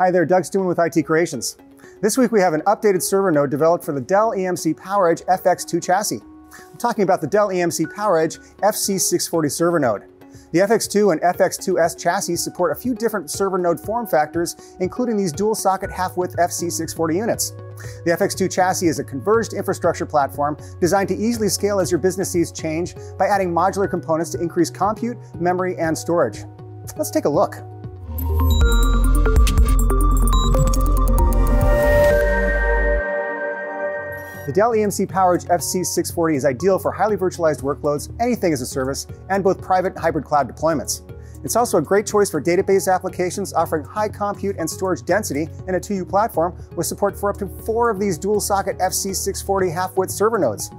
Hi there, Doug Stuman with IT Creations. This week we have an updated server node developed for the Dell EMC PowerEdge FX2 chassis. I'm talking about the Dell EMC PowerEdge FC640 server node. The FX2 and FX2S chassis support a few different server node form factors, including these dual-socket half-width FC640 units. The FX2 chassis is a converged infrastructure platform designed to easily scale as your business needs change by adding modular components to increase compute, memory, and storage. Let's take a look. The Dell EMC PowerEdge FC640 is ideal for highly virtualized workloads, anything as a service, and both private and hybrid cloud deployments. It's also a great choice for database applications offering high compute and storage density in a 2U platform with support for up to 4 of these dual-socket FC640 half-width server nodes.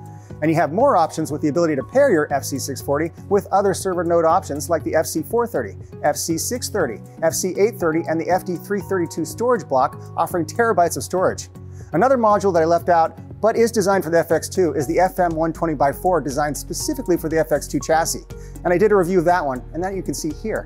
And you have more options with the ability to pair your FC640 with other server node options like the FC430, FC630, FC830, and the FD332 storage block offering terabytes of storage. Another module that I left out but is designed for the FX2 is the FM120x4 designed specifically for the FX2 chassis. And I did a review of that one, and that you can see here.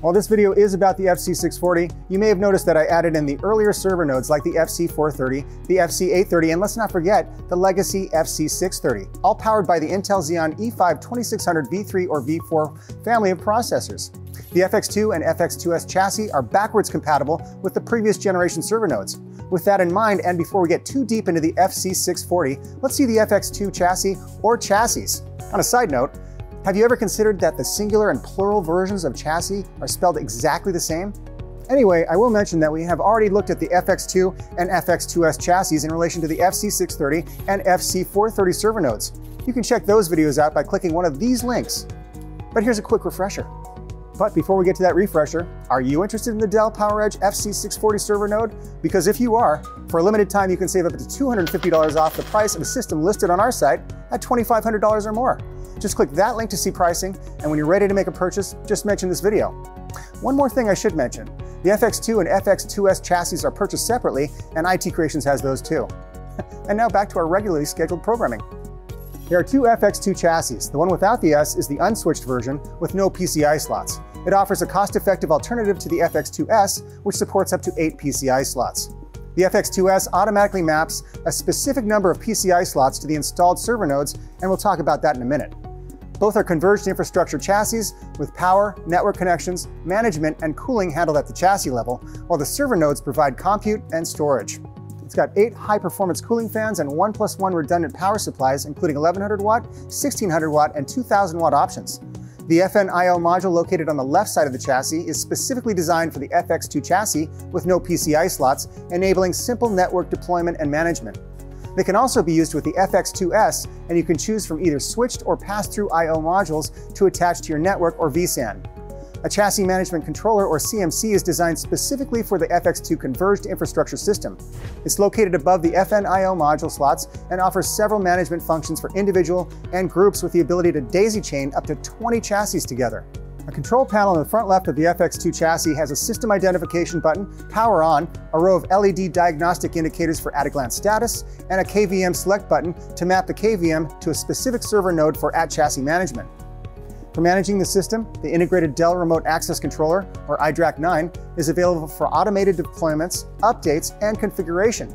While this video is about the FC640, you may have noticed that I added in the earlier server nodes like the FC430, the FC830, and let's not forget the legacy FC630, all powered by the Intel Xeon E5 2600 V3 or V4 family of processors. The FX2 and FX2S chassis are backwards compatible with the previous generation server nodes. With that in mind, and before we get too deep into the FC640, let's see the FX2 chassis or chassis. On a side note, have you ever considered that the singular and plural versions of chassis are spelled exactly the same? Anyway, I will mention that we have already looked at the FX2 and FX2S chassis in relation to the FC630 and FC430 server nodes. You can check those videos out by clicking one of these links. But here's a quick refresher. But before we get to that refresher, are you interested in the Dell PowerEdge FC640 server node? Because if you are, for a limited time you can save up to $250 off the price of a system listed on our site at $2,500 or more. Just click that link to see pricing, and when you're ready to make a purchase, just mention this video. One more thing I should mention, the FX2 and FX2S chassis are purchased separately, and IT Creations has those too. And now back to our regularly scheduled programming. There are 2 FX2 chassis. The one without the S is the unswitched version with no PCI slots. It offers a cost-effective alternative to the FX2S, which supports up to 8 PCI slots. The FX2S automatically maps a specific number of PCI slots to the installed server nodes, and we'll talk about that in a minute. Both are converged infrastructure chassis with power, network connections, management, and cooling handled at the chassis level, while the server nodes provide compute and storage. It's got 8 high-performance cooling fans and 1+1 redundant power supplies, including 1100 watt, 1600 watt, and 2000 watt options. The FNIO module located on the left side of the chassis is specifically designed for the FX2 chassis with no PCI slots, enabling simple network deployment and management. They can also be used with the FX2S, and you can choose from either switched or pass-through I/O modules to attach to your network or vSAN. A chassis management controller, or CMC, is designed specifically for the FX2 converged infrastructure system. It's located above the FNIO module slots and offers several management functions for individual and groups with the ability to daisy chain up to 20 chassis together. A control panel in the front left of the FX2 chassis has a system identification button, power on, a row of LED diagnostic indicators for at-a-glance status, and a KVM select button to map the KVM to a specific server node for at-chassis management. For managing the system, the integrated Dell Remote Access Controller, or iDRAC 9, is available for automated deployments, updates, and configuration.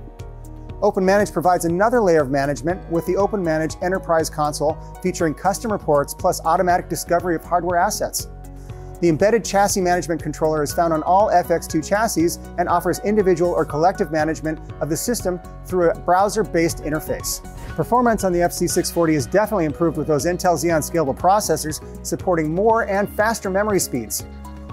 OpenManage provides another layer of management with the OpenManage Enterprise Console featuring custom reports plus automatic discovery of hardware assets. The embedded chassis management controller is found on all FX2 chassis and offers individual or collective management of the system through a browser-based interface. Performance on the FC640 is definitely improved with those Intel Xeon scalable processors supporting more and faster memory speeds.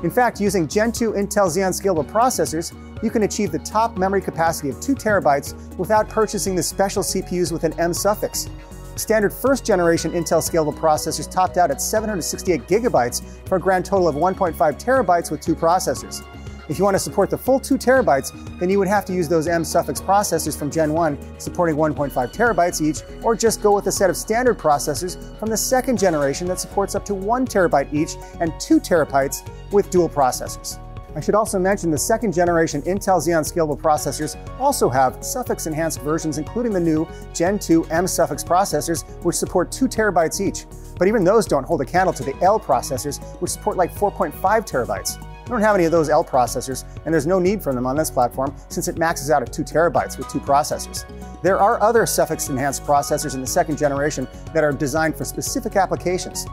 In fact, using Gen 2 Intel Xeon scalable processors, you can achieve the top memory capacity of 2 terabytes without purchasing the special CPUs with an M suffix. Standard first-generation Intel scalable processors topped out at 768 gigabytes for a grand total of 1.5 terabytes with 2 processors. If you want to support the full 2 terabytes, then you would have to use those M suffix processors from Gen 1, supporting 1.5 terabytes each, or just go with a set of standard processors from the second generation that supports up to 1 terabyte each and 2 terabytes with dual processors. I should also mention the second-generation Intel Xeon scalable processors also have suffix-enhanced versions, including the new Gen 2 M suffix processors, which support 2 terabytes each. But even those don't hold a candle to the L processors, which support like 4.5 terabytes. We don't have any of those L processors, and there's no need for them on this platform since it maxes out at 2 terabytes with 2 processors. There are other suffix-enhanced processors in the second generation that are designed for specific applications.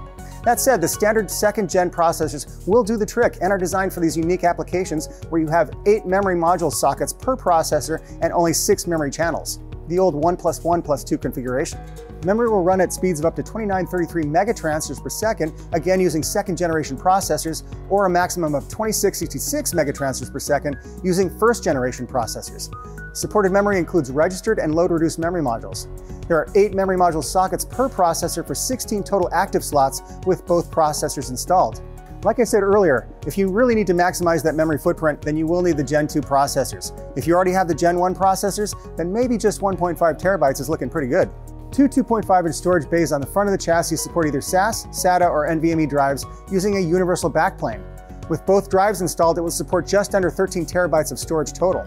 That said, the standard second-gen processors will do the trick and are designed for these unique applications where you have 8 memory module sockets per processor and only 6 memory channels, the old 1+1+2 configuration. Memory will run at speeds of up to 2933 megatransfers per second, again using second-generation processors, or a maximum of 2666 megatransfers per second using first-generation processors. Supported memory includes registered and load-reduced memory modules. There are 8 memory module sockets per processor for 16 total active slots with both processors installed. Like I said earlier, if you really need to maximize that memory footprint, then you will need the Gen 2 processors. If you already have the Gen 1 processors, then maybe just 1.5 terabytes is looking pretty good. Two 2.5-inch storage bays on the front of the chassis support either SAS, SATA, or NVMe drives using a universal backplane. With both drives installed, it will support just under 13 terabytes of storage total.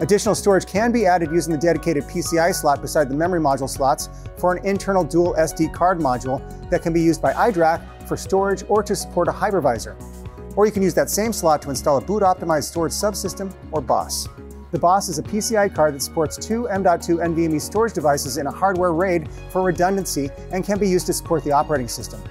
Additional storage can be added using the dedicated PCI slot beside the memory module slots for an internal dual SD card module that can be used by iDRAC for storage or to support a hypervisor. Or you can use that same slot to install a boot-optimized storage subsystem, or BOSS. The BOSS is a PCI card that supports 2 M.2 NVMe storage devices in a hardware RAID for redundancy and can be used to support the operating system.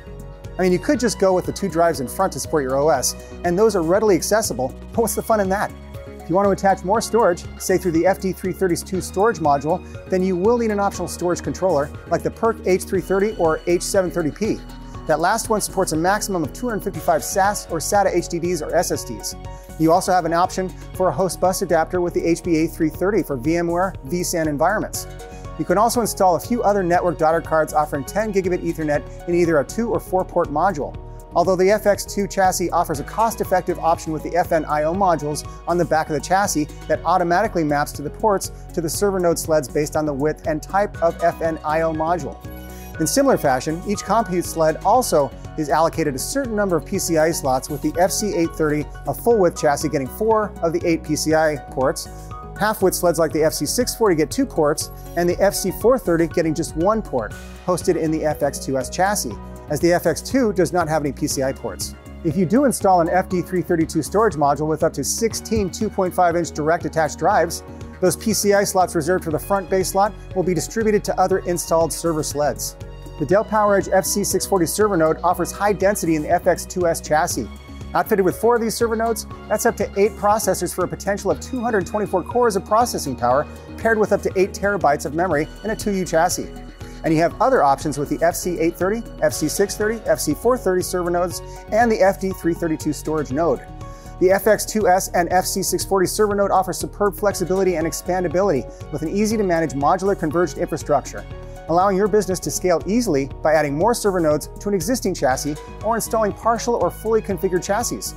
I mean, you could just go with the 2 drives in front to support your OS, and those are readily accessible, but what's the fun in that? If you want to attach more storage, say through the FD332 storage module, then you will need an optional storage controller like the PERC H330 or H730P. That last one supports a maximum of 255 SAS or SATA HDDs or SSDs. You also have an option for a host bus adapter with the HBA330 for VMware vSAN environments. You can also install a few other network daughter cards offering 10 gigabit Ethernet in either a 2 or 4 port module, although the FX2 chassis offers a cost-effective option with the FNIO modules on the back of the chassis that automatically maps to the ports to the server node sleds based on the width and type of FNIO module. In similar fashion, each compute sled also is allocated a certain number of PCI slots, with the FC830, a full-width chassis, getting 4 of the 8 PCI ports, half-width sleds like the FC640 get 2 ports, and the FC430 getting just 1 port, hosted in the FX2S chassis, as the FX2 does not have any PCI ports. If you do install an FD332 storage module with up to 16 2.5-inch direct-attached drives, those PCI slots reserved for the front bay slot will be distributed to other installed server sleds. The Dell PowerEdge FC640 server node offers high density in the FX2S chassis. Outfitted with 4 of these server nodes, that's up to 8 processors for a potential of 224 cores of processing power, paired with up to 8 terabytes of memory in a 2U chassis. And you have other options with the FC830, FC630, FC430 server nodes, and the FD332 storage node. The FX2S and FC640 server node offer superb flexibility and expandability with an easy-to-manage modular converged infrastructure, allowing your business to scale easily by adding more server nodes to an existing chassis or installing partial or fully configured chassis.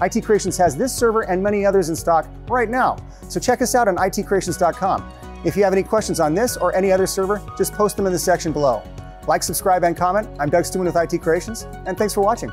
IT Creations has this server and many others in stock right now, so check us out on itcreations.com. If you have any questions on this or any other server, just post them in the section below. Like, subscribe, and comment. I'm Doug Stuman with IT Creations, and thanks for watching.